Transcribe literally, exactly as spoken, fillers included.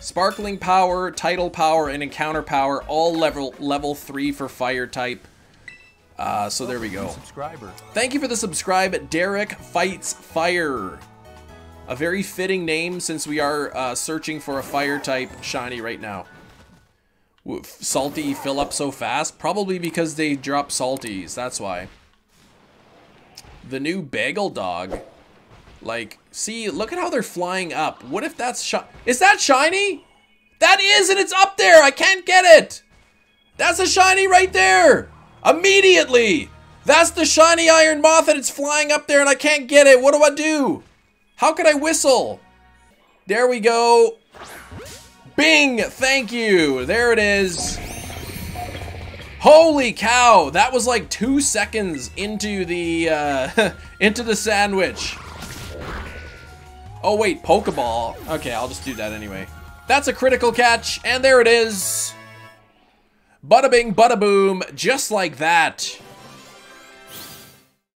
Sparkling Power, Tidal Power, and Encounter Power, all level level three for Fire type. Uh, so there we go. Thank you for the subscribe, Derek Fights Fire. A very fitting name since we are uh, searching for a Fire type shiny right now. Salty fill up so fast? Probably because they drop salties, that's why. The new Bagel Dog. Like, see, look at how they're flying up. What if that's shi- Is that shiny? That is, and it's up there! I can't get it! That's a shiny right there! Immediately! That's the Shiny Iron Moth, and it's flying up there, and I can't get it. What do I do? How can I whistle? There we go. Bing! Thank you! There it is. Holy cow! That was like two seconds into the, uh, into the sandwich. Oh wait, Pokeball. Okay, I'll just do that anyway. That's a critical catch, and there it is. Bada bing, bada boom, just like that.